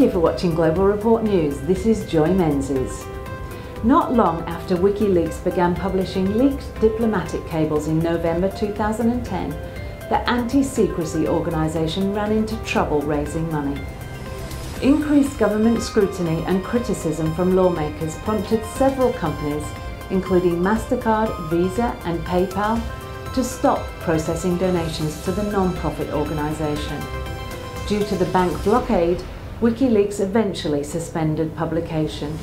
Thank you for watching Global Report News. This is Joy Menzies. Not long after WikiLeaks began publishing leaked diplomatic cables in November 2010, the anti-secrecy organisation ran into trouble raising money. Increased government scrutiny and criticism from lawmakers prompted several companies, including MasterCard, Visa and PayPal, to stop processing donations to the non-profit organisation. Due to the bank blockade, WikiLeaks eventually suspended publication.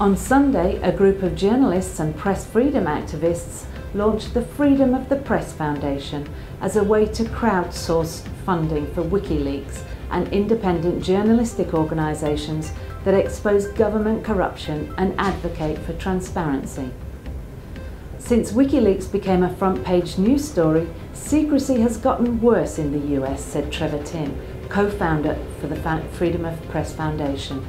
On Sunday, a group of journalists and press freedom activists launched the Freedom of the Press Foundation as a way to crowdsource funding for WikiLeaks and independent journalistic organisations that expose government corruption and advocate for transparency. Since WikiLeaks became a front-page news story, secrecy has gotten worse in the US, said Trevor Timm, co-founder for the Freedom of Press Foundation.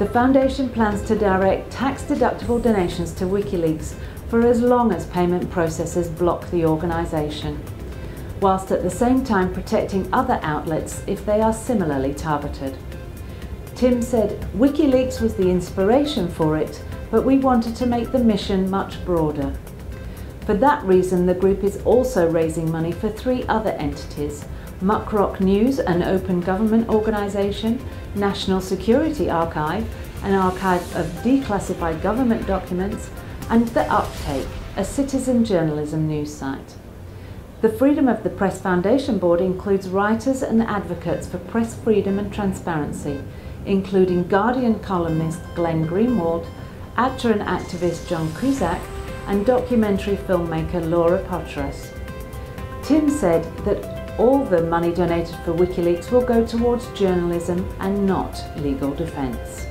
The foundation plans to direct tax-deductible donations to WikiLeaks for as long as payment processors block the organisation, whilst at the same time protecting other outlets if they are similarly targeted. Tim said, "WikiLeaks was the inspiration for it, but we wanted to make the mission much broader. For that reason, the group is also raising money for three other entities: MuckRock News, an open government organisation, National Security Archive, an archive of declassified government documents, and The UpTake, a citizen journalism news site." The Freedom of the Press Foundation Board includes writers and advocates for press freedom and transparency, including Guardian columnist Glenn Greenwald, actor and activist John Cusack, and documentary filmmaker Laura Poitras. Tim said that all the money donated for WikiLeaks will go towards journalism and not legal defence.